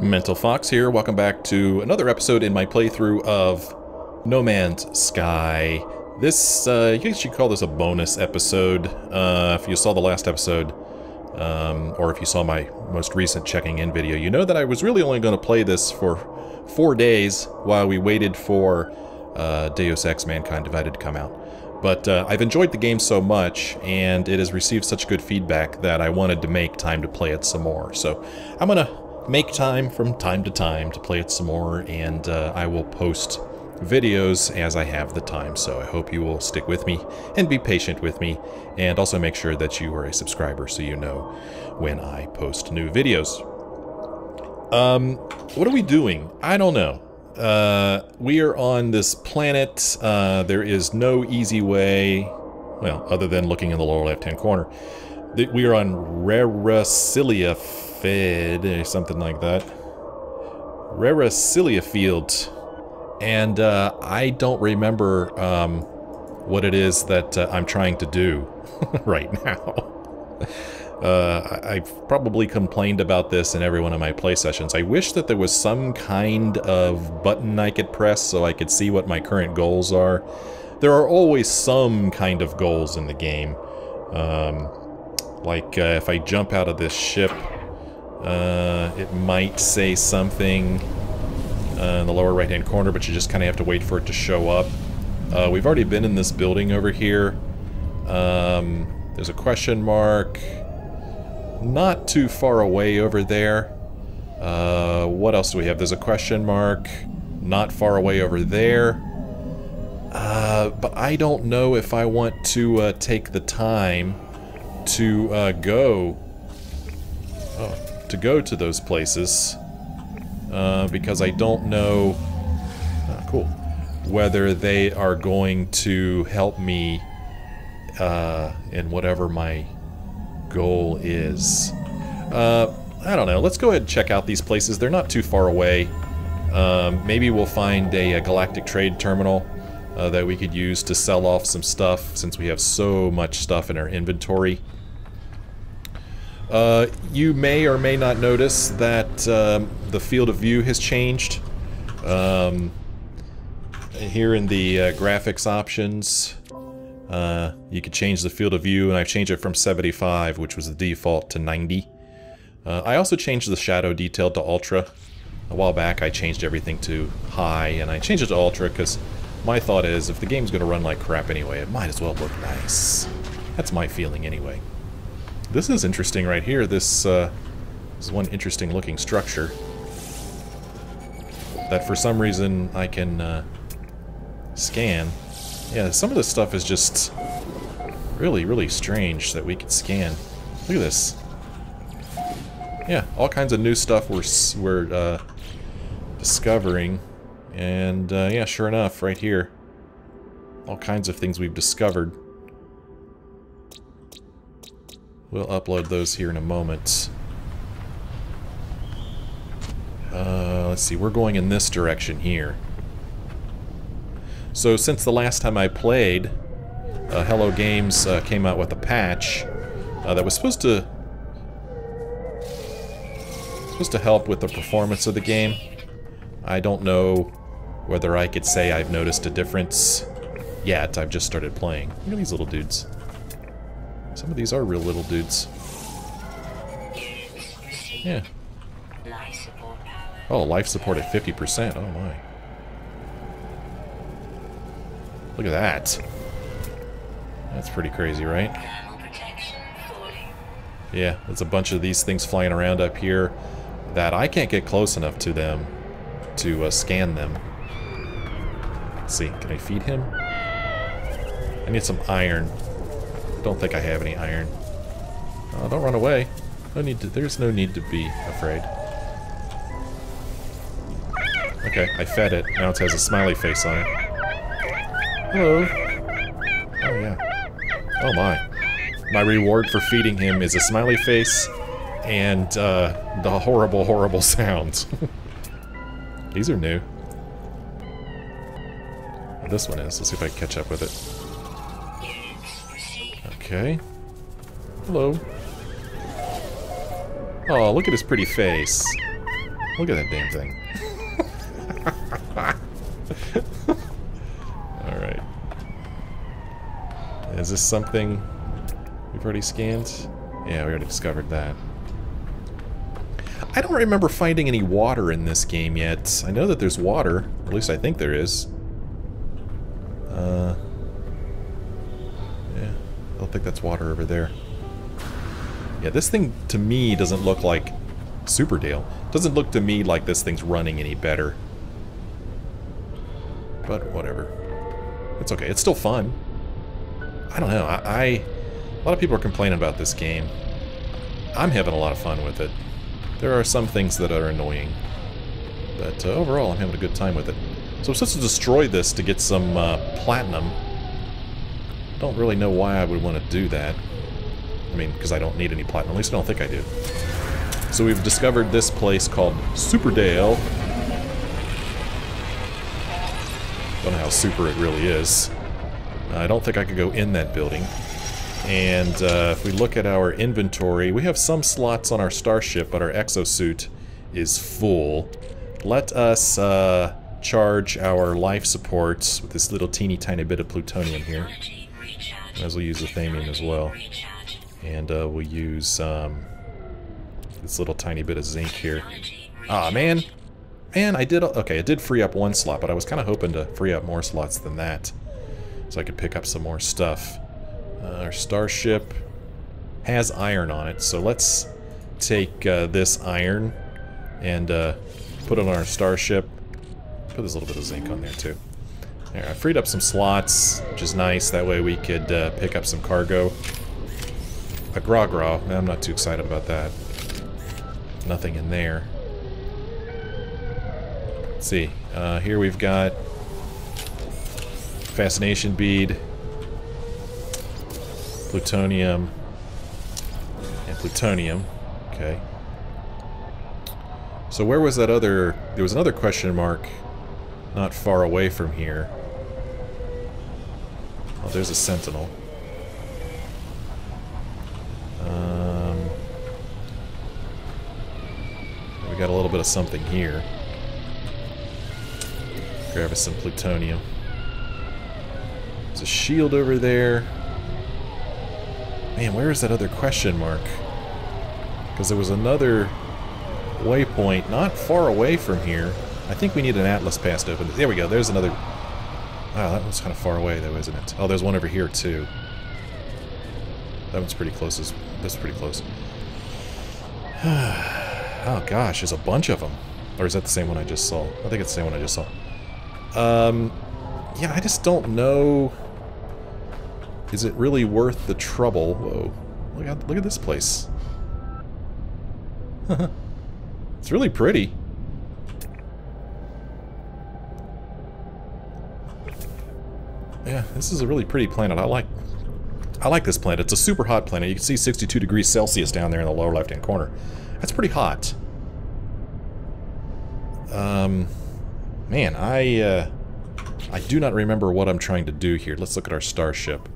Mental Fox here. Welcome back to another episode in my playthrough of No Man's Sky. This, you guys should call this a bonus episode. If you saw the last episode, or if you saw my most recent checking in video, you know that I was really only going to play this for 4 days while we waited for Deus Ex Mankind Divided to come out. But I've enjoyed the game so much, and it has received such good feedback that I wanted to make time to play it some more. So I'm going to make time from time to play it some more, and I will post videos as I have the time. So I hope you will stick with me and be patient with me, and also make sure that you are a subscriber so you know when I post new videos. What are we doing? I don't know. We are on this planet. There is no easy way, well, other than looking in the lower left-hand corner. We are on Reresileafield, or something like that. Reresileafield. And I don't remember what it is that I'm trying to do right now. I've probably complained about this in every one of my play sessions. I wish that there was some kind of button I could press so I could see what my current goals are. There are always some kind of goals in the game. Like if I jump out of this ship, it might say something in the lower right-hand corner, but you just kind of have to wait for it to show up. We've already been in this building over here. There's a question mark. Not too far away over there. What else do we have? There's a question mark. Not far away over there. But I don't know if I want to take the time to go to those places because I don't know. Cool. Whether they are going to help me in whatever my goal is. I don't know. Let's go ahead and check out these places. They're not too far away. Maybe we'll find a galactic trade terminal that we could use to sell off some stuff, since we have so much stuff in our inventory. You may or may not notice that the field of view has changed. Here in the graphics options, you could change the field of view, and I've changed it from 75, which was the default, to 90. I also changed the shadow detail to ultra. A while back I changed everything to high, and I changed it to ultra because my thought is if the game's going to run like crap anyway, it might as well look nice. That's my feeling anyway. This is interesting right here. This is one interesting looking structure that for some reason I can scan. Yeah, some of this stuff is just really, really strange that we could scan. Look at this. Yeah, all kinds of new stuff we're discovering. And yeah, sure enough, right here, all kinds of things we've discovered. We'll upload those here in a moment. Let's see, we're going in this direction here. So since the last time I played, Hello Games came out with a patch that was supposed to help with the performance of the game. I don't know whether I could say I've noticed a difference yet. I've just started playing. Look at these little dudes. Some of these are real little dudes. Yeah. Oh, life support at 50%. Oh my. Look at that. That's pretty crazy, right? Yeah, there's a bunch of these things flying around up here that I can't get close enough to them to scan them. Let's see, can I feed him? I need some iron. Don't think I have any iron. Oh, don't run away. No need to, there's no need to be afraid. Okay, I fed it. Now it has a smiley face on it. Hello. Oh, yeah. Oh, my. My reward for feeding him is a smiley face and the horrible, horrible sounds. These are new. This one is. Let's see if I can catch up with it. Okay. Hello. Oh, look at his pretty face. Look at that damn thing. Alright. Is this something we've already scanned? Yeah, we already discovered that. I don't remember finding any water in this game yet. I know that there's water. Or at least I think there is. Yeah, I don't think that's water over there. Yeah, this thing to me doesn't look like Superdale. Doesn't look to me like this thing's running any better. But whatever. It's okay. It's still fun. I don't know. A lot of people are complaining about this game. I'm having a lot of fun with it. There are some things that are annoying. But overall, I'm having a good time with it. So I'm supposed to destroy this to get some platinum. Don't really know why I would want to do that. I mean, because I don't need any platinum. At least I don't think I do. So we've discovered this place called Superdale. Don't know how super it really is. I don't think I could go in that building. And if we look at our inventory, we have some slots on our starship, but our exosuit is full. Let us charge our life supports with this little teeny tiny bit of plutonium here. As we'll use the thamium as well. And we'll use this little tiny bit of zinc here. Ah, man! Man, I did... Okay, it did free up one slot, but I was kind of hoping to free up more slots than that. So I could pick up some more stuff. Our starship has iron on it, so let's take this iron and put it on our starship. Put this little bit of zinc on there, too. There, I freed up some slots, which is nice. That way we could pick up some cargo. A gra-gra. I'm not too excited about that. Nothing in there. Let's see. Here we've got fascination bead, plutonium, and plutonium. Okay. So where was that other... There was another question mark not far away from here. Oh, there's a sentinel. We got a little bit of something here. Grab us some plutonium. There's a shield over there. Man, where is that other question mark? Because there was another waypoint not far away from here. I think we need an atlas pass to open it. There we go, there's another... Wow, that one's kind of far away though, isn't it? Oh, there's one over here too. That one's pretty close. That's pretty close. Oh gosh, there's a bunch of them. Or is that the same one I just saw? I think it's the same one I just saw. Yeah, I just don't know... Is it really worth the trouble? Whoa. Look at this place. It's really pretty. Yeah, this is a really pretty planet. I like this planet. It's a super hot planet. You can see 62 degrees Celsius down there in the lower left-hand corner. That's pretty hot. Man, I do not remember what I'm trying to do here. Let's look at our starship.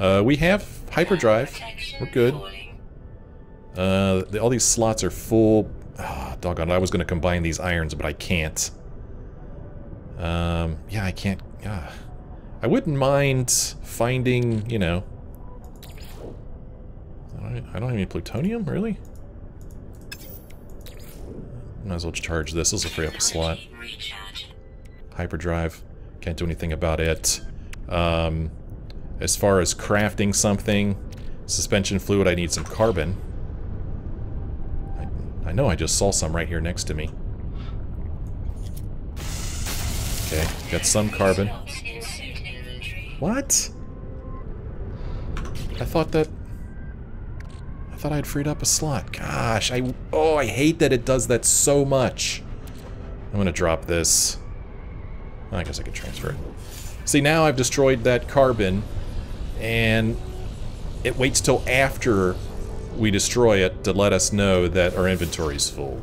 We have hyperdrive. We're good. All these slots are full. Oh, doggone it. I was going to combine these irons, but I can't. Yeah, I can't. I wouldn't mind finding, you know... I don't have any plutonium, really? Might as well charge this. This will free up a slot. Hyperdrive. Can't do anything about it. As far as crafting something, suspension fluid, I need some carbon. I know I just saw some right here next to me. Okay, got some carbon. What? I thought I'd freed up a slot. Gosh, I hate that it does that so much. I'm gonna drop this. I guess I could transfer it. See, now I've destroyed that carbon, and it waits till after we destroy it to let us know that our inventory's full,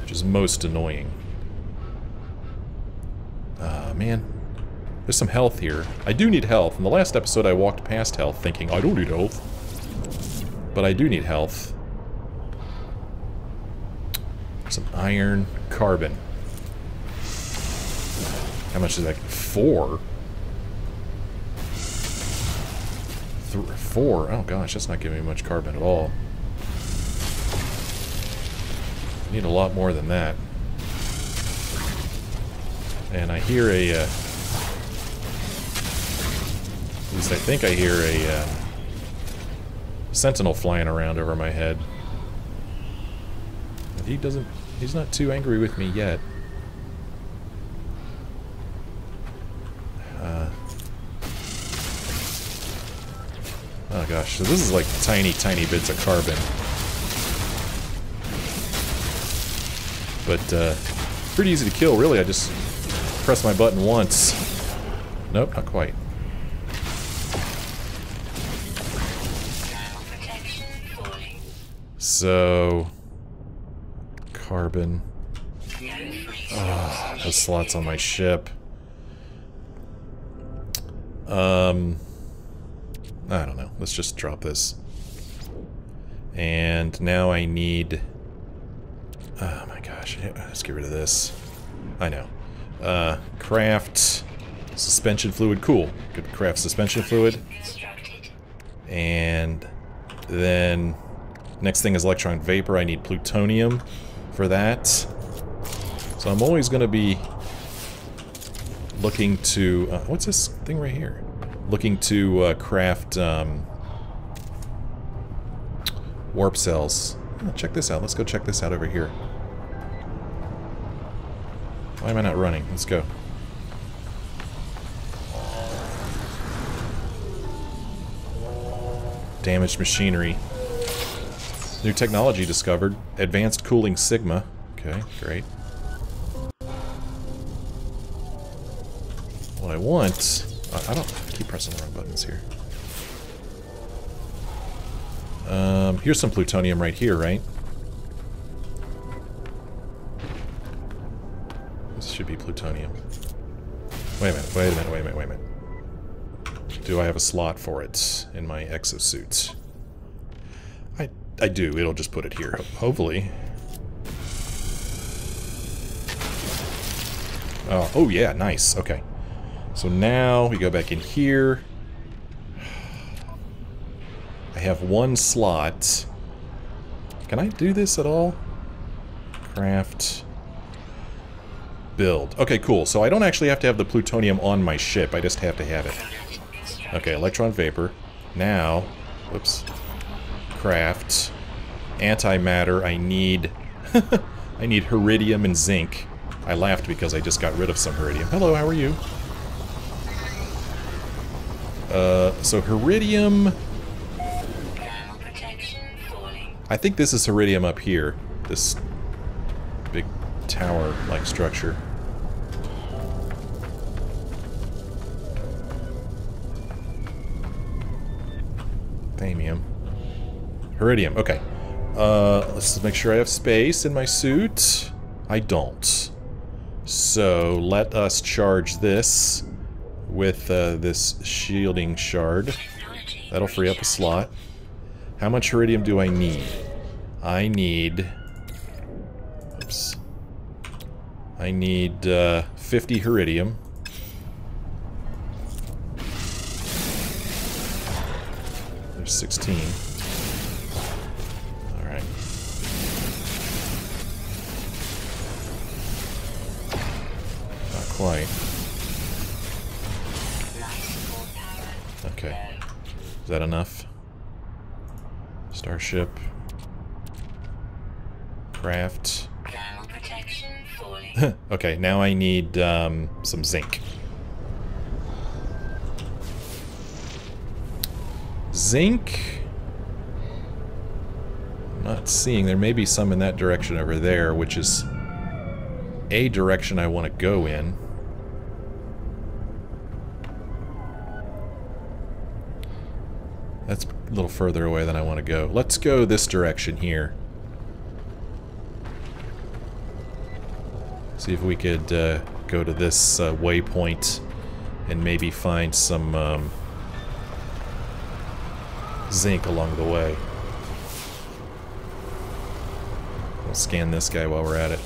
which is most annoying. Man, there's some health here. I do need health. In the last episode, I walked past health thinking, I don't need health. But I do need health. Some iron, carbon. How much is that? Four? Four? Oh gosh, that's not giving me much carbon at all. Need a lot more than that. And I hear a... at least I think I hear a sentinel flying around over my head. But he doesn't... he's not too angry with me yet. Oh gosh, so this is like tiny, tiny bits of carbon. But pretty easy to kill, really. I just press my button once. Nope, not quite. So... carbon. Oh, those slots on my ship. I don't know. Let's just drop this. And now I need... oh my gosh. Let's get rid of this. I know. Craft suspension fluid. Cool. Good. Craft suspension fluid. And then... next thing is electron vapor. I need plutonium for that. So I'm always going to be looking to... what's this thing right here? Looking to craft warp cells. Oh, check this out. Let's go check this out over here. Why am I not running? Let's go. Damaged machinery. New technology discovered. Advanced cooling sigma. Okay, great. What I want... I don't keep pressing the wrong buttons here. Here's some plutonium right here, right? This should be plutonium. Wait a minute, wait a minute, wait a minute, wait a minute. Do I have a slot for it in my exosuit? I do. It'll just put it here, hopefully. Oh yeah, nice. Okay. So now we go back in here. I have one slot. Can I do this at all? Craft. Build. Okay, cool. So I don't actually have to have the plutonium on my ship. I just have to have it. Okay, electron vapor. Now, whoops. Craft. Antimatter. I need... I need heridium and zinc. I laughed because I just got rid of some heridium. Hello, how are you? So heridium, I think this is heridium up here, this big tower-like structure. Thamium. Heridium, okay. Let's make sure I have space in my suit. I don't. So let us charge this with this shielding shard. That'll free up a slot. How much heridium do I need? I need... oops. I need 50 heridium. There's 16. Alright. Not quite. Okay. Is that enough? Starship. Craft. Okay, now I need some zinc. Zinc? I'm not seeing. There may be some in that direction over there, which is a direction I want to go in. That's a little further away than I want to go. Let's go this direction here. See if we could go to this waypoint and maybe find some zinc along the way. We'll scan this guy while we're at it.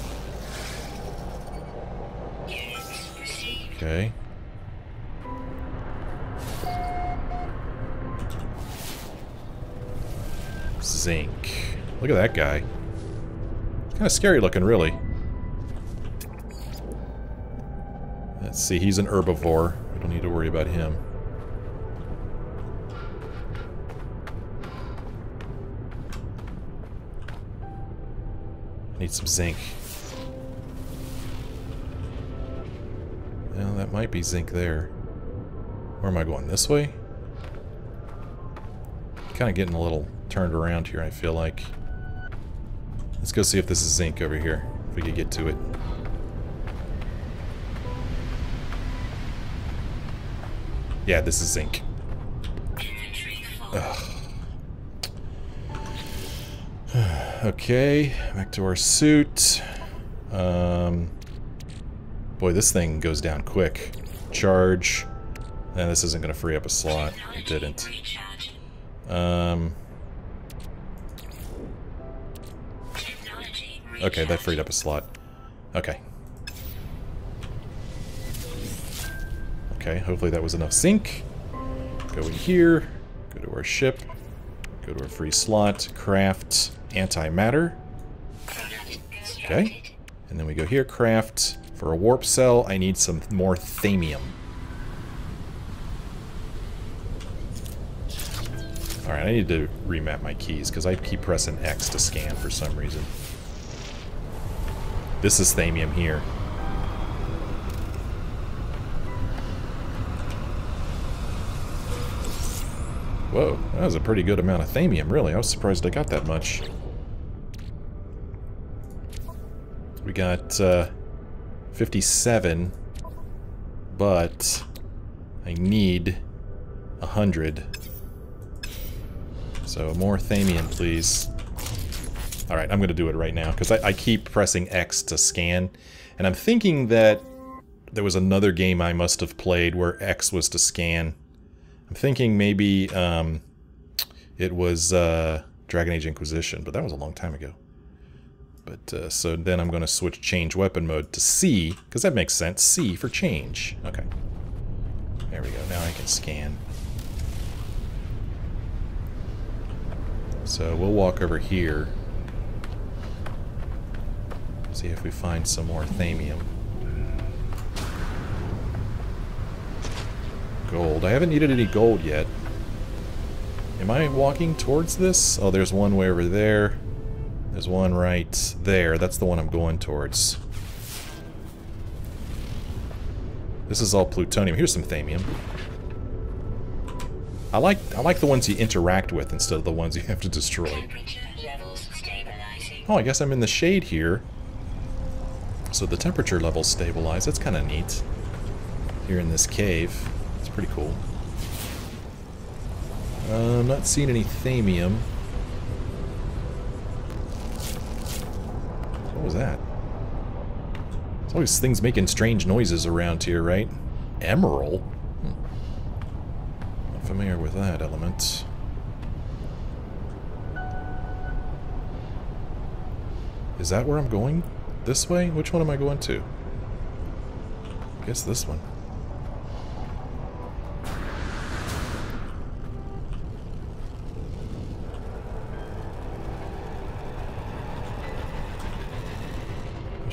Okay. Zinc. Look at that guy. Kind of scary looking, really. Let's see, he's an herbivore. We don't need to worry about him. Need some zinc. Well, that might be zinc there. Where am I going? This way? Kind of getting a little turned around here, I feel like. Let's go see if this is zinc over here, if we could get to it. Yeah, this is zinc. Ugh. Okay, back to our suit. Boy, this thing goes down quick. Charge. And this isn't going to free up a slot. It didn't. Okay, that freed up a slot. Okay. Okay, hopefully that was enough zinc. Go in here. Go to our ship. Go to our free slot. Craft antimatter. Okay. And then we go here. Craft. For a warp cell, I need some more thamium. Alright, I need to remap my keys, because I keep pressing X to scan for some reason. This is thamium here. Whoa, that was a pretty good amount of thamium, really. I was surprised I got that much. We got 57, but I need 100. So more thamium, please. Alright, I'm going to do it right now, because I keep pressing X to scan. And I'm thinking that there was another game I must have played where X was to scan. I'm thinking maybe it was Dragon Age Inquisition, but that was a long time ago. But so then I'm going to switch change weapon mode to C, because that makes sense. C for change. Okay. There we go. Now I can scan. So we'll walk over here. See if we find some more thamium. Gold. I haven't needed any gold yet. Am I walking towards this? Oh, there's one way over there. There's one right there. That's the one I'm going towards. This is all plutonium. Here's some thamium. I like the ones you interact with instead of the ones you have to destroy. Oh, I guess I'm in the shade here. So the temperature levels stabilize. That's kind of neat. Here in this cave. It's pretty cool. I'm not seeing any thamium. What was that? There's always things making strange noises around here, right? Emerald? Hmm. Not familiar with that element. Is that where I'm going? This way? Which one am I going to? I guess this one.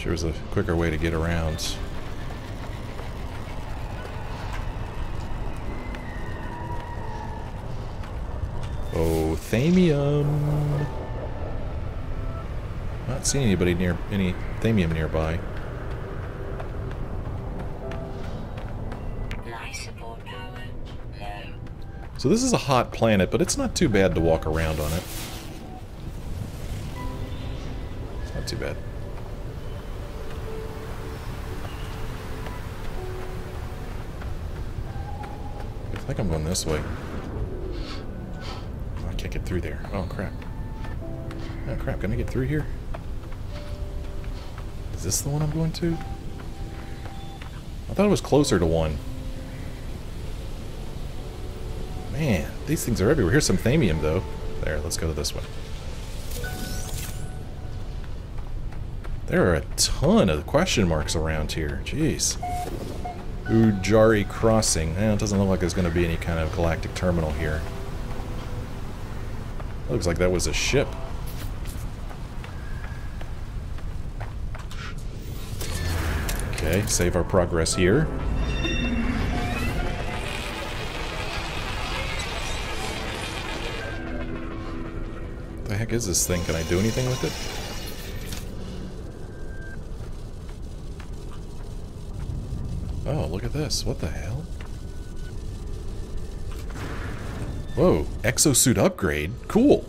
There was a quicker way to get around. Oh, thamium! Not seeing anybody near any thamium nearby. So this is a hot planet, but it's not too bad to walk around on it. It's not too bad. I think I'm going this way. Oh, I can't get through there. Oh, crap. Oh, crap. Can I get through here? Is this the one I'm going to? I thought it was closer to one. Man, these things are everywhere. Here's some thamium, though. There, let's go to this one. There are a ton of question marks around here. Jeez. Ujari Crossing. Eh, it doesn't look like there's going to be any kind of galactic terminal here. Looks like that was a ship. Okay, save our progress here. What the heck is this thing? Can I do anything with it? Oh, look at this. What the hell? Whoa, exosuit upgrade? Cool!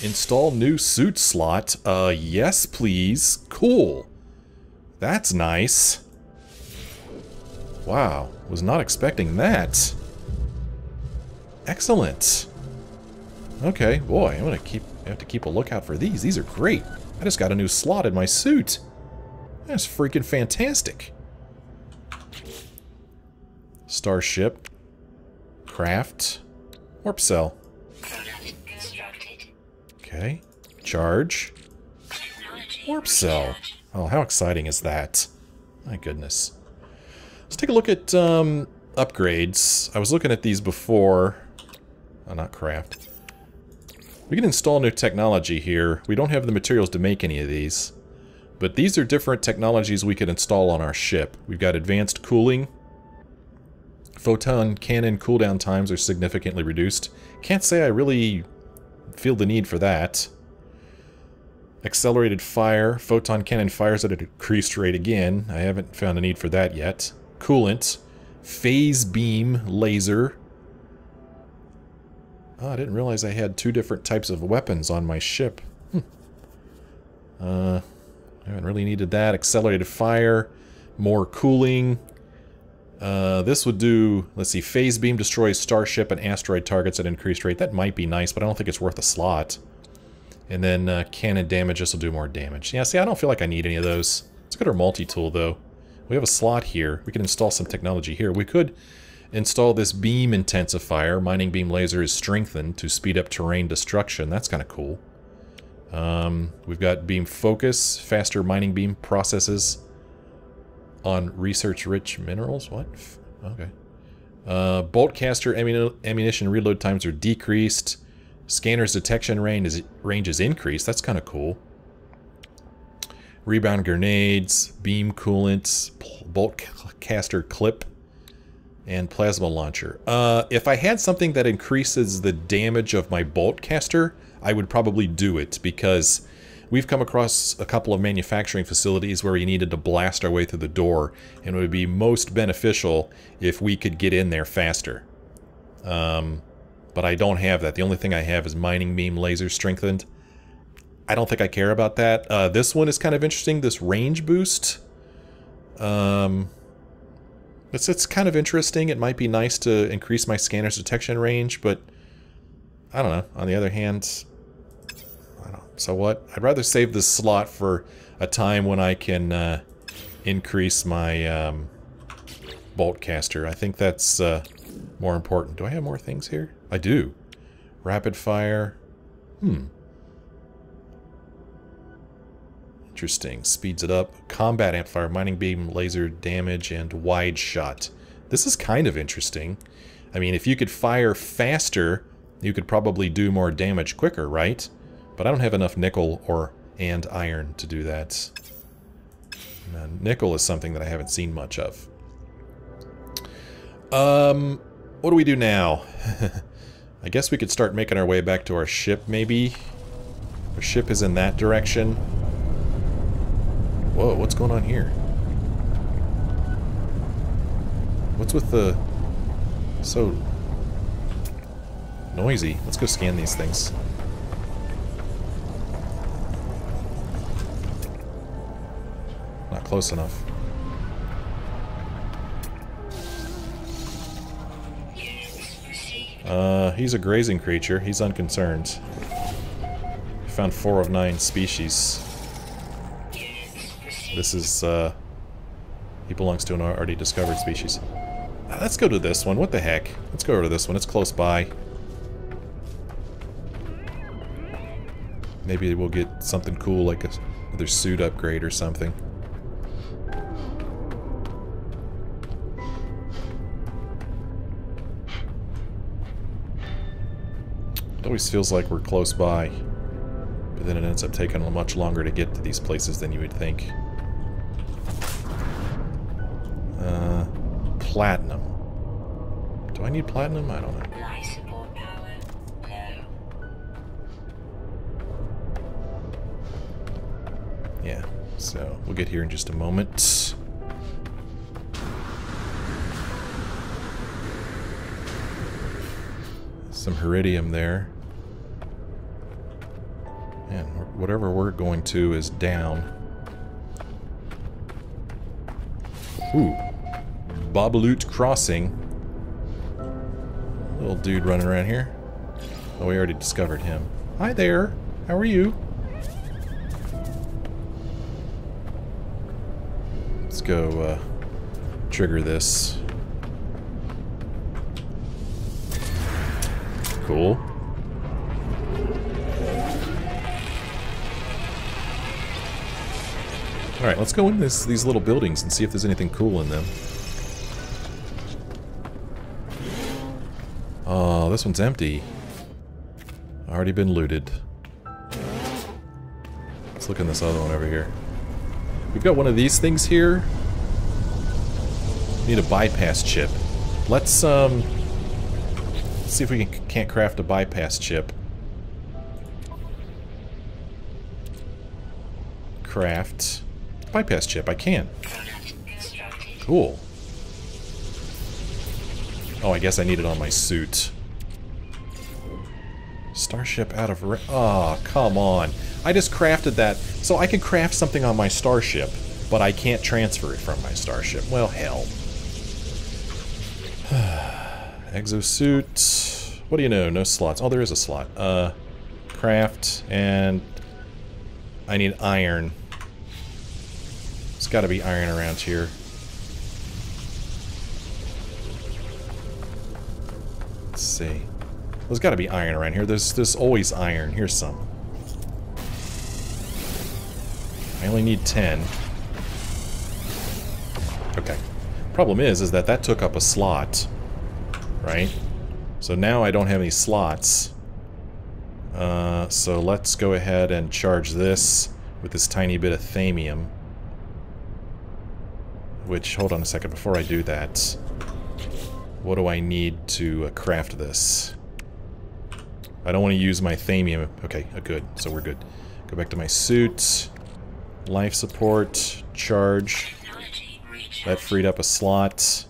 Install new suit slot. Yes please. Cool. That's nice. Wow, was not expecting that. Excellent. Okay, boy, I'm gonna have to keep a lookout for these. These are great. I just got a new slot in my suit. That's freaking fantastic. Starship. Craft. Warp cell. Okay. Charge. Warp cell. Oh, how exciting is that? My goodness. Let's take a look at upgrades. I was looking at these before. Oh, not craft. We can install new technology here. We don't have the materials to make any of these. But these are different technologies we could install on our ship. We've got advanced cooling. Photon cannon cooldown times are significantly reduced. Can't say I really feel the need for that. Accelerated fire. Photon cannon fires at a decreased rate again. I haven't found a need for that yet. Coolant. Phase beam laser. Oh, I didn't realize I had two different types of weapons on my ship. I haven't really needed that. Accelerated fire. More cooling. This would do, let's see, phase beam destroys starship and asteroid targets at increased rate. That might be nice, but I don't think it's worth a slot. And then cannon damage, this will do more damage. Yeah, see, I don't feel like I need any of those. Let's go to our multi-tool, though. We have a slot here. We can install some technology here. We could install this beam intensifier. Mining beam laser is strengthened to speed up terrain destruction. That's kind of cool. We've got beam focus, faster mining beam processes on research-rich minerals. What? Okay. Bolt caster ammunition reload times are decreased. Scanner's detection range is increased. That's kind of cool. Rebound grenades, beam coolants, bolt caster clip, and plasma launcher. If I had something that increases the damage of my bolt caster, I would probably do it, because we've come across a couple of manufacturing facilities where we needed to blast our way through the door, and it would be most beneficial if we could get in there faster. But I don't have that. The only thing I have is mining beam laser strengthened. I don't think I care about that. This one is kind of interesting, this range boost. It's kind of interesting. It might be nice to increase my scanner's detection range, but I don't know. On the other hand, I don't. So what? I'd rather save this slot for a time when I can increase my bolt caster. I think that's more important. Do I have more things here? I do. Rapid fire. Interesting. Speeds it up. Combat amplifier, mining beam, laser damage, and wide shot. This is kind of interesting. I mean, if you could fire faster, you could probably do more damage quicker, right? But I don't have enough nickel and iron to do that. Nickel is something that I haven't seen much of. What do we do now? I guess we could start making our way back to our ship, maybe? Our ship is in that direction. Whoa, what's going on here? What's with the... so... noisy. Let's go scan these things. Not close enough. He's a grazing creature. He's unconcerned. We found 4 of 9 species. This is, he belongs to an already discovered species. Let's go to this one. What the heck? Let's go over to this one. It's close by. Maybe we'll get something cool like another suit upgrade or something. It always feels like we're close by, but then it ends up taking much longer to get to these places than you would think. Platinum. Do I need platinum? I don't know. Light support power. No. Yeah, so we'll get here in just a moment. Some Heridium there. And whatever we're going to is down. Ooh. Bobaloot Crossing. Little dude running around here. Oh, we already discovered him. Hi there. How are you? Let's go trigger this. Cool. Alright, let's go in these little buildings and see if there's anything cool in them. Oh, this one's empty. Already been looted. Let's look in this other one over here. We've got one of these things here. Need a bypass chip. Let's see if we can't craft a bypass chip. Craft. Bypass chip, I can. Cool. Oh, I guess I need it on my suit. Starship out of... Oh, come on. I just crafted that. So I can craft something on my starship, but I can't transfer it from my starship. Well, hell. Exosuit. What do you know? No slots. Oh, there is a slot. Craft, and I need iron. There's got to be iron around here. Let's see. There's got to be iron around here. There's always iron. Here's some. I only need 10. Okay. Problem is that that took up a slot, right? So now I don't have any slots. So let's go ahead and charge this with this tiny bit of thamium. Which, hold on a second, before I do that, what do I need to craft this? I don't want to use my thamium. Okay, good, so we're good. Go back to my suit, life support, charge. That freed up a slot.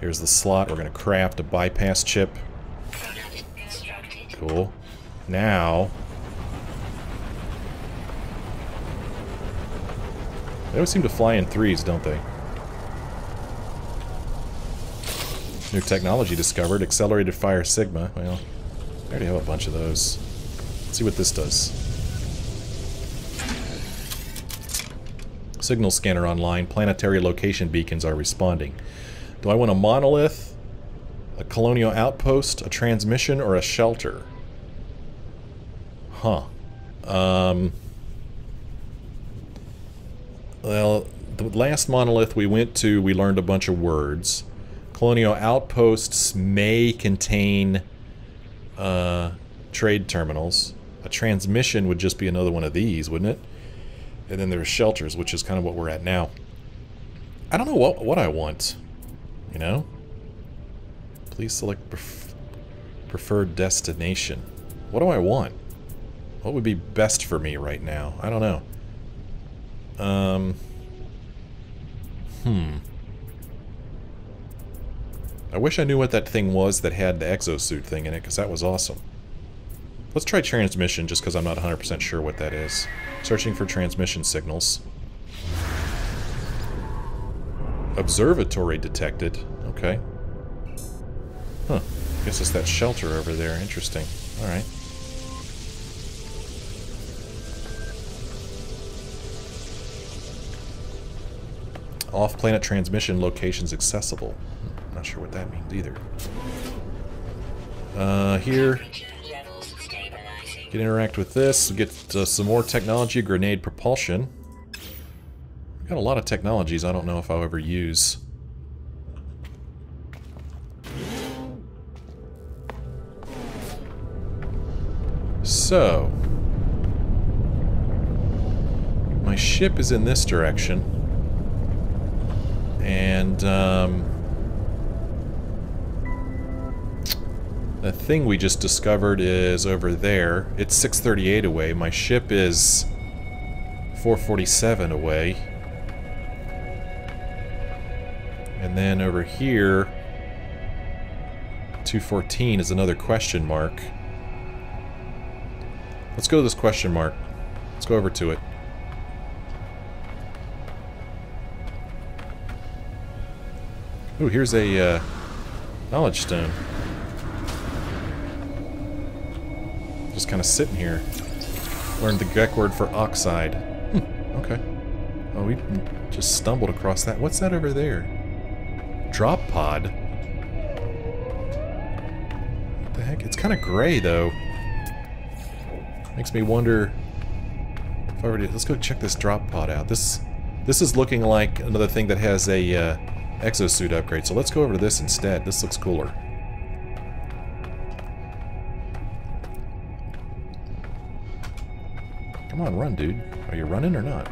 Here's the slot. We're going to craft a bypass chip. Cool. Now... they always seem to fly in threes, don't they? New technology discovered. Accelerated fire sigma. Well, I already have a bunch of those. Let's see what this does. Signal scanner online. Planetary location beacons are responding. Do I want a monolith, a colonial outpost, a transmission, or a shelter? Huh. Well, the last monolith we went to, we learned a bunch of words. Colonial outposts may contain trade terminals. A transmission would just be another one of these, wouldn't it? And then there's shelters, which is kind of what we're at now. I don't know what I want, you know? Please select preferred destination. What do I want? What would be best for me right now? I don't know. I wish I knew what that thing was that had the exosuit thing in it, because that was awesome. Let's try transmission, just because I'm not 100% sure what that is. Searching for transmission signals. Observatory detected. Okay. Huh. I guess it's that shelter over there. Interesting. Alright. Off-planet transmission locations accessible. Not sure what that means either. Here. Can interact with this, get some more technology, grenade propulsion. We've got a lot of technologies I don't know if I'll ever use. So, my ship is in this direction, and the thing we just discovered is over there. It's 638 away. My ship is 447 away. And then over here, 214 is another question mark. Let's go to this question mark. Let's go over to it. Ooh, here's a knowledge stone. Just kind of sitting here. Learned the Greek word for oxide. Okay. Oh, we just stumbled across that. What's that over there? Drop pod? What the heck? It's kind of gray, though. Makes me wonder if I already... Let's go check this drop pod out. This is looking like another thing that has a exosuit upgrade, so let's go over to this instead. This looks cooler. Come on, run, dude. Are you running or not?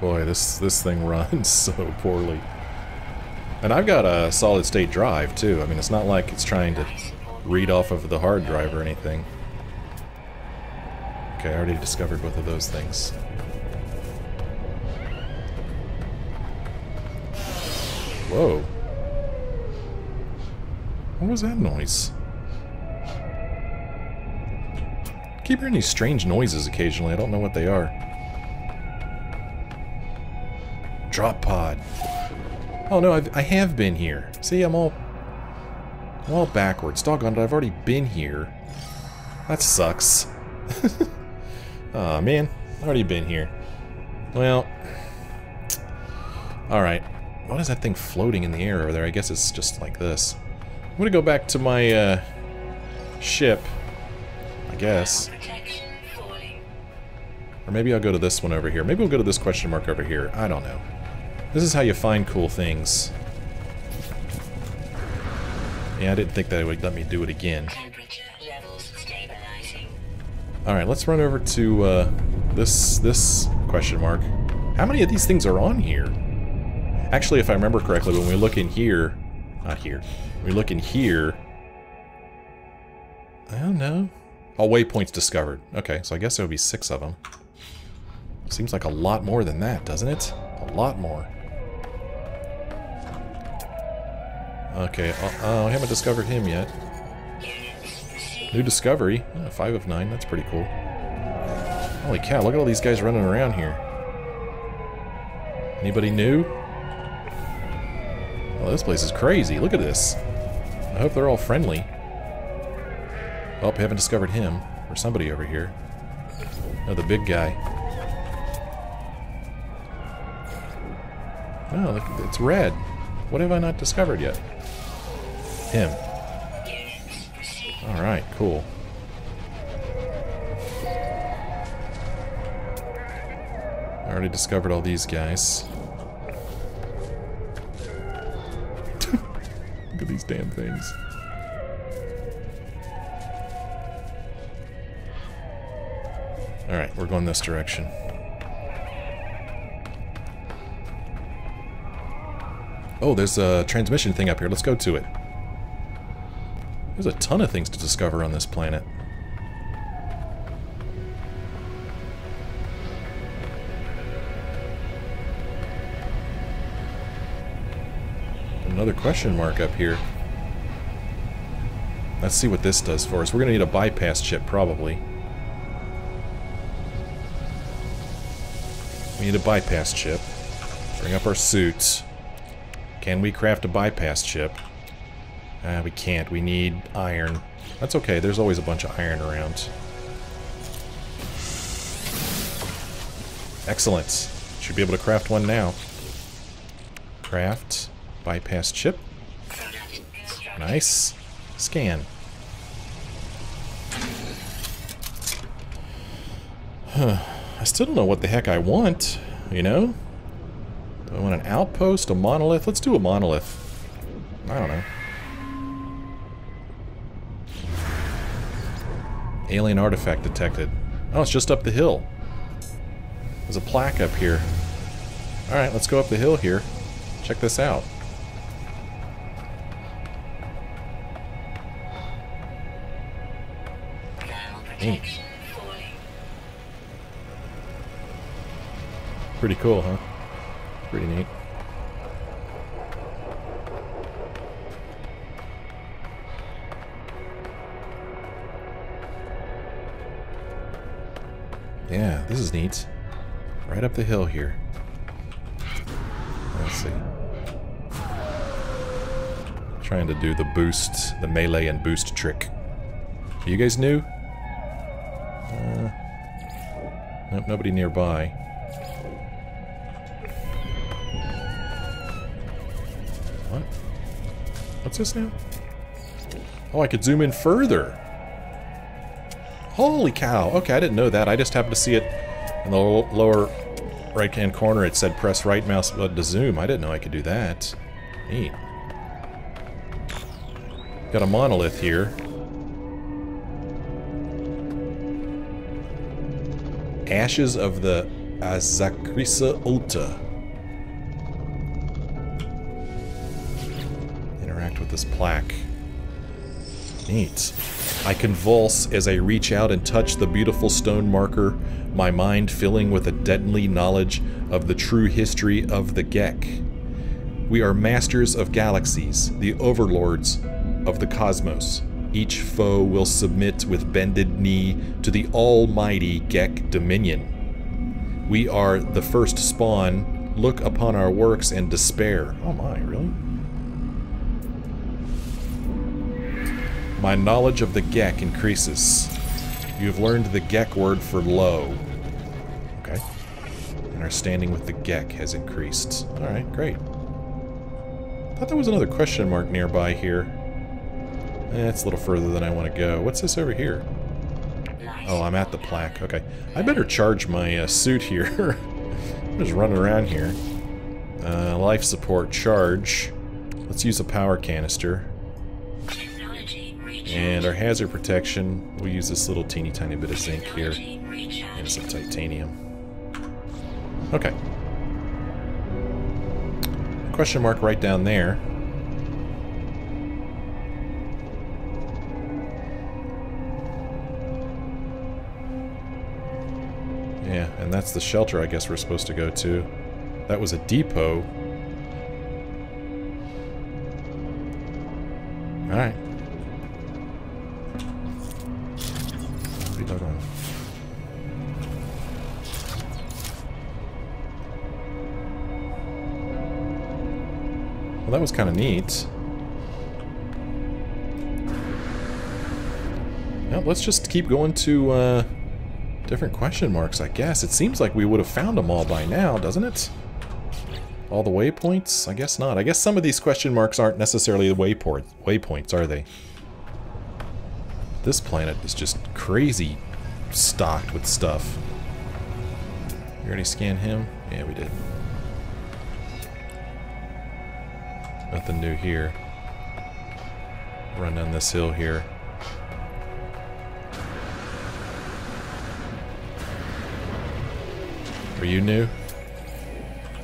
Boy, this thing runs so poorly. And I've got a solid-state drive, too. I mean, it's not like it's trying to read off of the hard drive or anything. Okay, I already discovered both of those things. Whoa. What was that noise? I keep hearing these strange noises occasionally. I don't know what they are. Drop pod. Oh no, I have been here. See, I'm all backwards. Doggone it, I've already been here. That sucks. Aw, man. I've already been here. Well... Alright. What is that thing floating in the air over there? I guess it's just like this. I'm gonna go back to my, ship. I guess. Or maybe I'll go to this one over here. Maybe we'll go to this question mark over here. I don't know. This is how you find cool things. Yeah, I didn't think that it would let me do it again. Alright, let's run over to this question mark. How many of these things are on here? Actually, if I remember correctly, when we look in here... Not here. When we look in here... I don't know. All waypoints discovered. Okay, so I guess there would be 6 of them. Seems like a lot more than that, doesn't it? A lot more. Okay, oh, I haven't discovered him yet. New discovery. Oh, 5 of 9, that's pretty cool. Holy cow, look at all these guys running around here. Anybody new? Oh, this place is crazy. Look at this. I hope they're all friendly. Oh, haven't discovered him. Or somebody over here. Oh, the big guy. Oh, look, it's red. What have I not discovered yet? Him. Alright, cool. I already discovered all these guys. Look at these damn things. Alright, we're going this direction. Oh, there's a transmission thing up here. Let's go to it. There's a ton of things to discover on this planet. Another question mark up here. Let's see what this does for us. We're gonna need a bypass chip, probably. We need a bypass chip. Bring up our suits. Can we craft a bypass chip? We can't. We need iron. That's okay. There's always a bunch of iron around. Excellent. Should be able to craft one now. Craft. Bypass chip. Nice. Scan. Huh. I still don't know what the heck I want, you know? Do I want an outpost, a monolith? Let's do a monolith. I don't know. Alien artifact detected. Oh, it's just up the hill. There's a plaque up here. Alright, let's go up the hill here. Check this out. Pretty cool, huh? Pretty neat. Yeah, this is neat. Right up the hill here. Let's see. Trying to do the boost, the melee and boost trick. Are you guys new? Nope, nobody nearby. What? What's this now? Oh, I could zoom in further. Holy cow! Okay, I didn't know that. I just happened to see it in the lower right-hand corner. It said press right mouse button to zoom. I didn't know I could do that. Neat. Got a monolith here. Ashes of the Azakrisa Ulta. Interact with this plaque. Neat. I convulse as I reach out and touch the beautiful stone marker, my mind filling with a deadly knowledge of the true history of the Gek. We are masters of galaxies, the overlords of the cosmos. Each foe will submit with bended knee to the almighty Gek dominion. We are the first spawn. Look upon our works and despair. Oh my, really? My knowledge of the Gek increases. You have learned the Gek word for low. Okay. And our standing with the Gek has increased. Alright, great. I thought there was another question mark nearby here. It's a little further than I want to go. What's this over here? Oh, I'm at the plaque. Okay. I better charge my suit here. I'm just running around here. Life support charge. Let's use a power canister. And our hazard protection, we'll use this little teeny tiny bit of zinc here and some titanium. Okay. Question mark right down there. Yeah, and that's the shelter I guess we're supposed to go to. That was a depot. Alright. Well, that was kind of neat. Now, let's just keep going to different question marks, I guess. It seems like we would have found them all by now, doesn't it? All the waypoints? I guess not. I guess some of these question marks aren't necessarily the waypoints, are they? This planet is just crazy stocked with stuff. You already scanned him? Yeah, we did. Nothing new here. Run down this hill here. Are you new?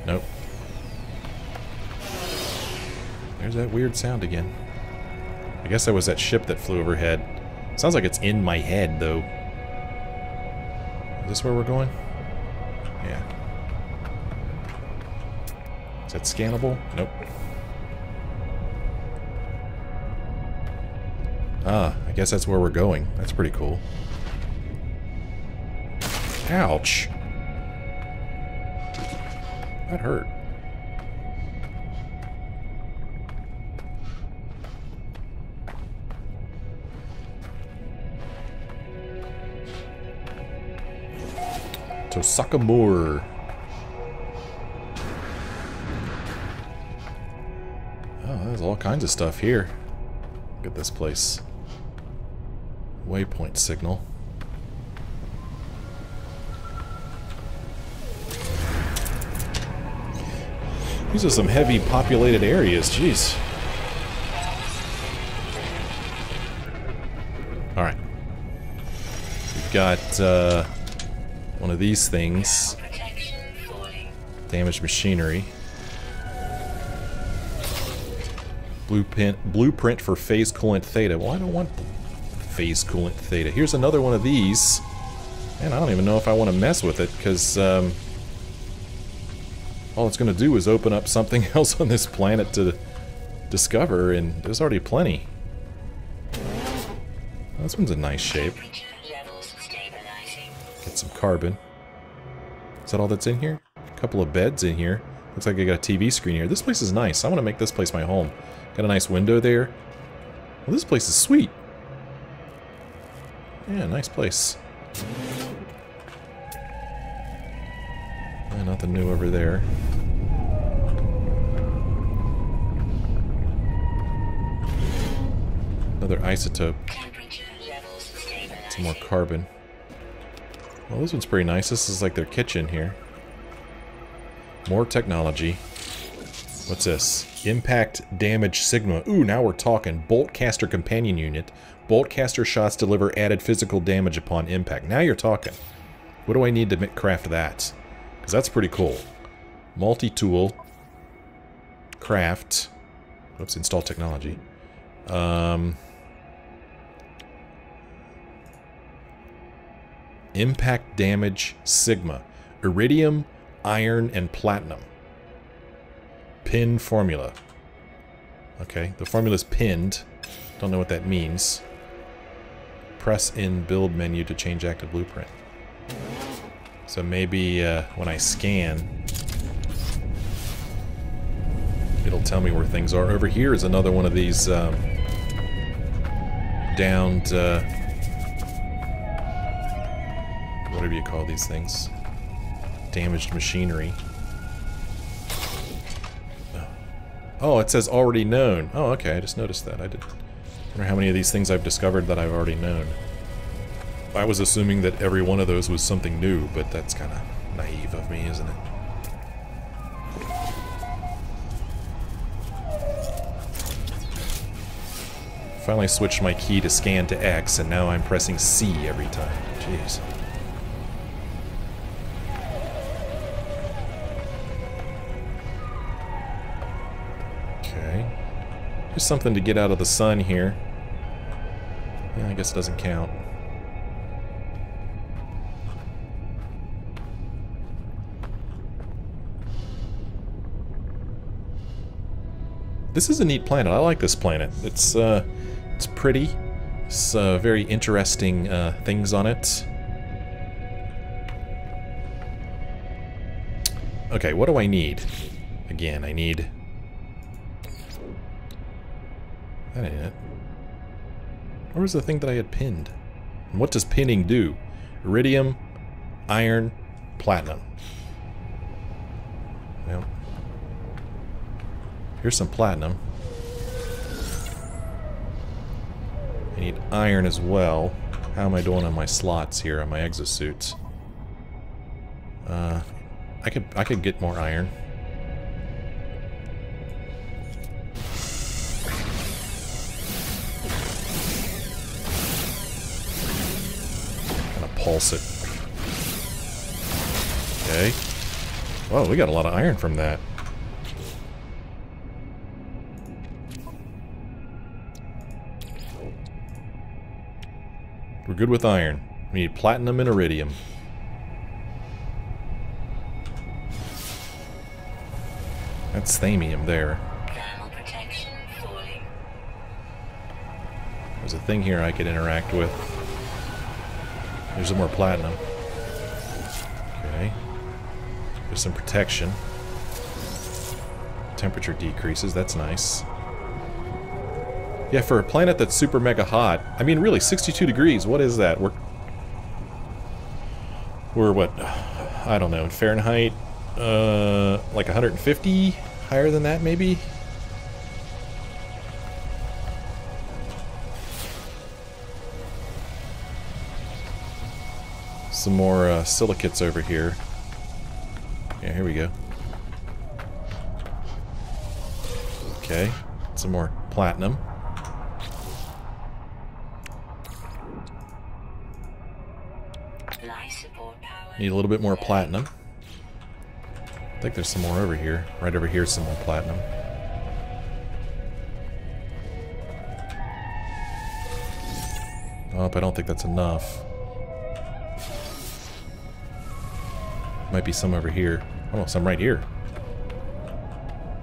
Nope. There's that weird sound again. I guess that was that ship that flew overhead. Sounds like it's in my head, though. Is this where we're going? Yeah. Is that scannable? Nope. Ah, I guess that's where we're going. That's pretty cool. Ouch! That hurt. Tosakamore. Oh, there's all kinds of stuff here. Look at this place. Waypoint signal. These are some heavy populated areas, jeez. Alright. We've got one of these things. Damaged machinery. Blueprint for phase coolant theta. Well, I don't want phase coolant theta. Here's another one of these. Man, I don't even know if I want to mess with it, because all it's going to do is open up something else on this planet to discover, and there's already plenty. This one's in nice shape. Get some carbon. Is that all that's in here? A couple of beds in here. Looks like I got a TV screen here. This place is nice. I want to make this place my home. Got a nice window there. Well, this place is sweet. Yeah, nice place. Yeah, nothing new over there. Another isotope. Some more carbon. Well, this one's pretty nice. This is like their kitchen here. More technology. What's this? Impact damage sigma. Ooh, now we're talking. Boltcaster companion unit. Boltcaster shots deliver added physical damage upon impact. Now you're talking. What do I need to craft that? Because that's pretty cool. Multi-tool. Craft. Oops, install technology. Impact damage sigma. Iridium, iron, and platinum. Pin formula. Okay, the formula's pinned. Don't know what that means. Press in build menu to change active blueprint. So maybe when I scan, it'll tell me where things are. Over here is another one of these downed, whatever you call these things, damaged machinery. Oh, it says already known. Oh, okay, I just noticed that. I didn't wonder how many of these things I've discovered that I've already known. I was assuming that every one of those was something new, but that's kind of naive of me, isn't it? Finally switched my key to scan to X, and now I'm pressing C every time. Jeez. Just something to get out of the sun here. Yeah, I guess it doesn't count. This is a neat planet. I like this planet. It's pretty. It's very interesting things on it. Okay, what do I need? Again, I need. That ain't it. Where was the thing that I had pinned? And what does pinning do? Iridium, iron, platinum. Well, here's some platinum. I need iron as well. How am I doing on my slots here on my exosuits? I could get more iron. Pulse it. Okay. Whoa, we got a lot of iron from that. We're good with iron. We need platinum and iridium. That's thamium there. There's a thing here I could interact with. There's some more platinum. Okay. There's some protection. Temperature decreases, that's nice. Yeah, for a planet that's super mega hot, I mean really, 62 degrees, what is that? We're what? I don't know, in Fahrenheit? Like 150? Higher than that, maybe? some more silicates over here. Yeah, here we go. Okay, some more platinum. Need a little bit more platinum. I think there's some more over here. Right over here is some more platinum. Oh, but I don't think that's enough. Might be some over here. Oh, some right here.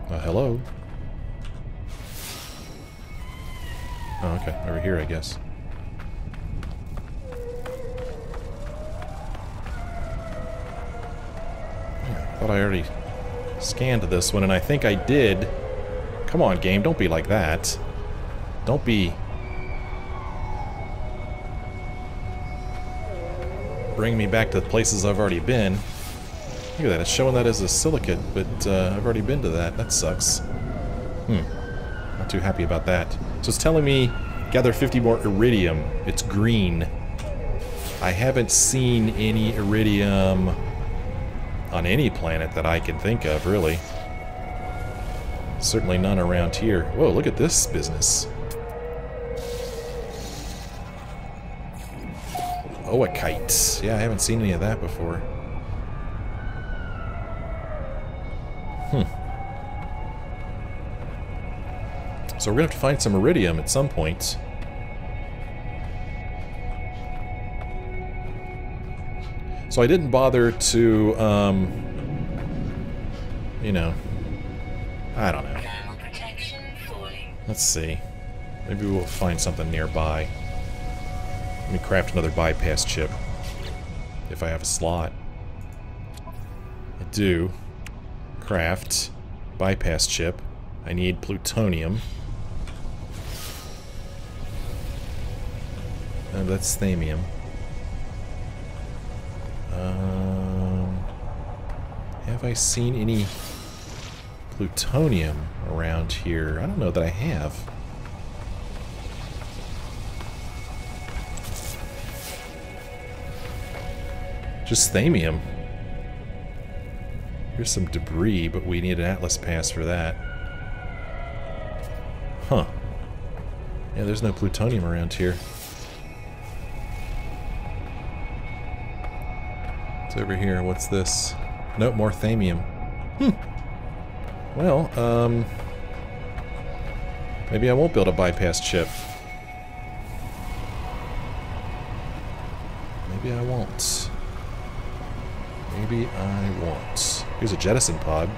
Hello. Oh, okay. Over here, I guess. I thought I already scanned this one, and I think I did. Come on, game, don't be like that. Don't be... bring me back to the places I've already been. Look at that, it's showing that as a silicate, but I've already been to that. That sucks. Not too happy about that. So it's telling me, gather 50 more iridium. It's green. I haven't seen any iridium on any planet that I can think of, really. Certainly none around here. Whoa, look at this business. Oh, a kite. Yeah, I haven't seen any of that before. So we're gonna have to find some iridium at some point. So I didn't bother to, you know, I don't know. Let's see. Maybe we'll find something nearby. Let me craft another bypass chip. If I have a slot. I do. Craft. Bypass chip. I need plutonium. Oh, that's thamium. Have I seen any plutonium around here? I don't know that I have. Just thamium. Here's some debris, but we need an Atlas Pass for that. Huh. Yeah, there's no plutonium around here. Over here, what's this? Nope, more thamium. Well, maybe I won't build a bypass chip. Maybe I won't. Maybe I won't. Here's a jettison pod.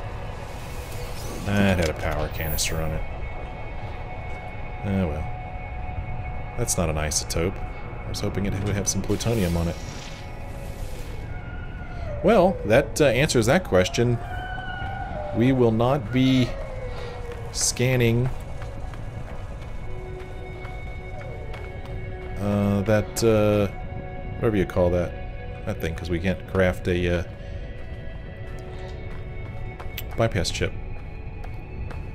Nah, it had a power canister on it. Oh well. That's not an isotope. I was hoping it would have some plutonium on it. Well, that answers that question. We will not be scanning that, whatever you call that thing, because we can't craft a bypass chip.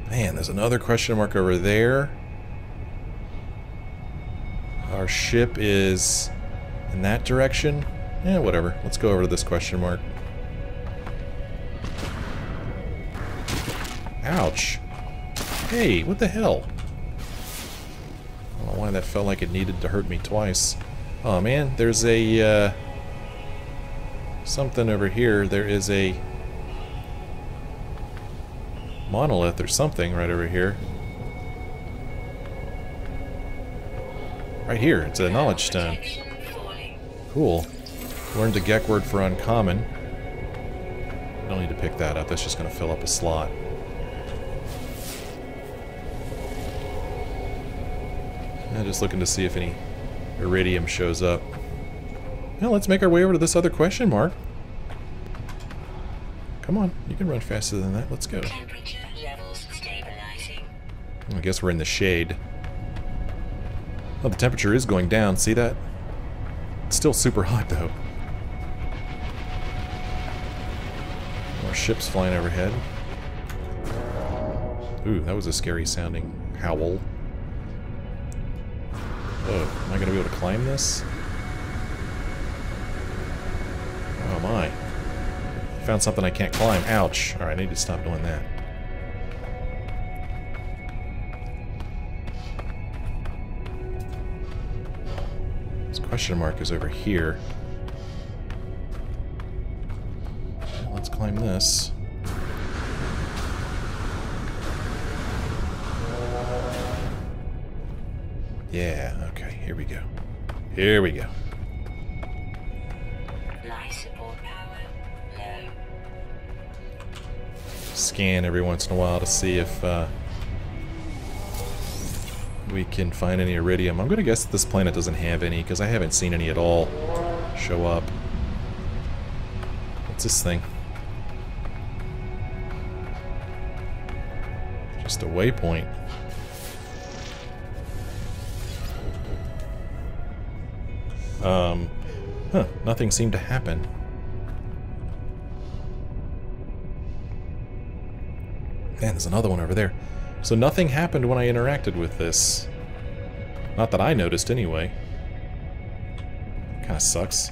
Man, there's another question mark over there. Our ship is in that direction. Yeah, whatever. Let's go over to this question mark. Ouch. Hey, what the hell? I don't know why that felt like it needed to hurt me twice. Oh man, there's a... something over here. There is a... monolith or something right over here. Right here. It's a knowledge stone. Cool. Learned the Gek word for uncommon. Don't need to pick that up, that's just going to fill up a slot. I'm just looking to see if any iridium shows up. Now let's make our way over to this other question mark. Come on, you can run faster than that, let's go. I guess we're in the shade. Oh, the temperature is going down, see that? It's still super hot though. Ships flying overhead. Ooh, that was a scary sounding howl. Oh, am I going to be able to climb this? my. I found something I can't climb. Ouch. Alright, I need to stop doing that. This question mark is over here. Let's climb this. Yeah, okay, here we go. Here we go. Scan every once in a while to see if we can find any iridium. I'm gonna guess that this planet doesn't have any because I haven't seen any at all show up. What's this thing? Just a waypoint. Huh, nothing seemed to happen. Man, there's another one over there. So nothing happened when I interacted with this. Not that I noticed anyway. Kinda sucks.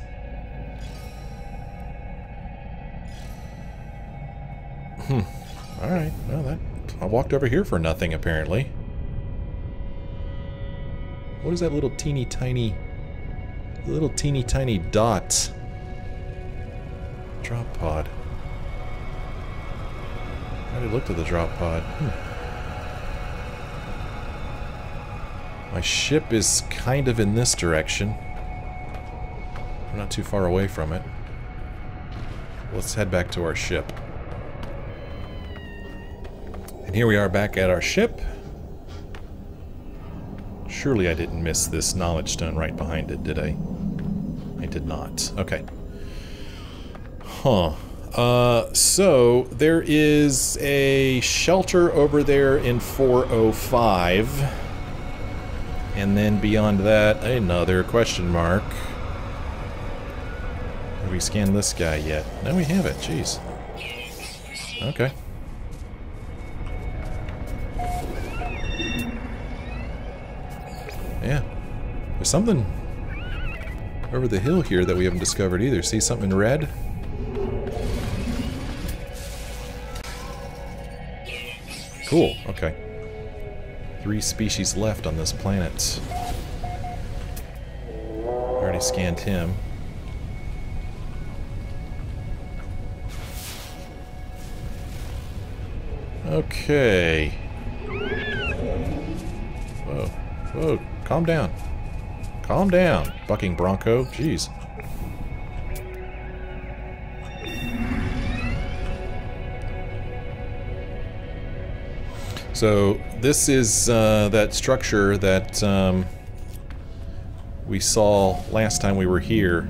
Alright, well that... I walked over here for nothing apparently. What is that little teeny tiny... little teeny tiny dot? Drop pod. I already looked at the drop pod. My ship is kind of in this direction. We're not too far away from it. Let's head back to our ship. And here we are back at our ship. Surely I didn't miss this knowledge stone right behind it, did I? I did not. Okay. Huh. So there is a shelter over there in 405. And then beyond that, another question mark. Have we scanned this guy yet? No, we haven't. Jeez. Okay. Yeah. There's something over the hill here that we haven't discovered either. See something in red? Cool, okay. 3 species left on this planet. Already scanned him. Okay. Whoa, whoa, calm down. Calm down, bucking bronco, jeez. So this is that structure that we saw last time we were here,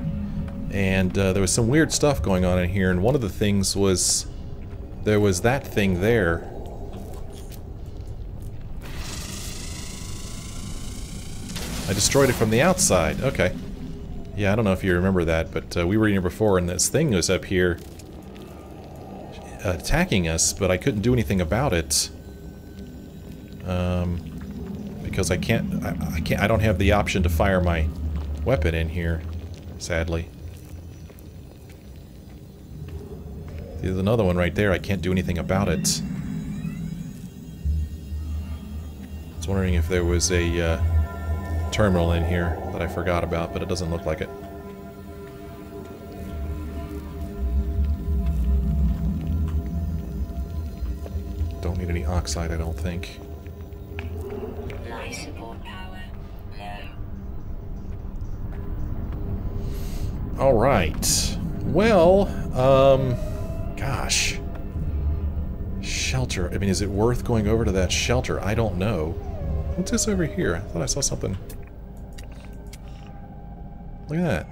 and there was some weird stuff going on in here, and one of the things was there was that thing there. I destroyed it from the outside, okay. Yeah, I don't know if you remember that, but we were here before and this thing was up here attacking us, but I couldn't do anything about it. Because I don't have the option to fire my weapon in here, sadly. There's another one right there, I can't do anything about it. I was wondering if there was a terminal in here that I forgot about, but it doesn't look like it. Don't need any oxide, I don't think. All right. Well, gosh. Shelter. I mean, is it worth going over to that shelter? I don't know. What's this over here? I thought I saw something. Look at that.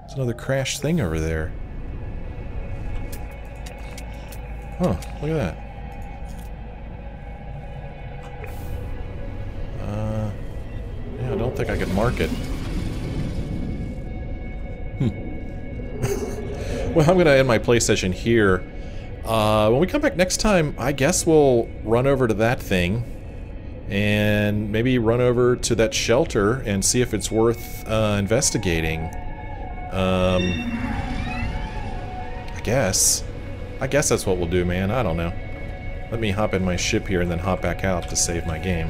There's another crashed thing over there. Huh, look at that. Yeah, I don't think I could mark it. Well, I'm going to end my play session here. When we come back next time, I guess we'll run over to that thing. And maybe run over to that shelter and see if it's worth investigating. guess. I guess that's what we'll do, man. I don't know. Let me hop in my ship here and then hop back out to save my game.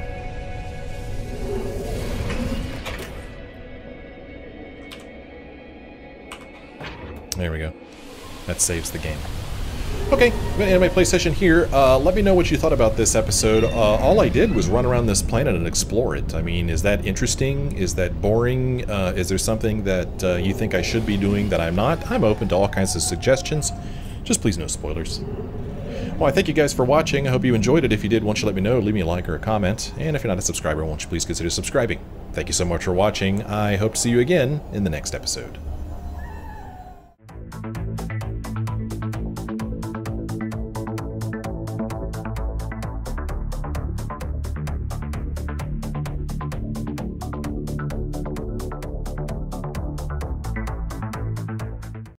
There we go. That saves the game. Okay, I'm going to end my play session here. Let me know what you thought about this episode. All I did was run around this planet and explore it. I mean, is that interesting? Is that boring? Is there something that you think I should be doing that I'm not? I'm open to all kinds of suggestions. Just please no spoilers. Well, I thank you guys for watching. I hope you enjoyed it. If you did, why don't you let me know? Leave me a like or a comment. And if you're not a subscriber, why don't you please consider subscribing. Thank you so much for watching. I hope to see you again in the next episode.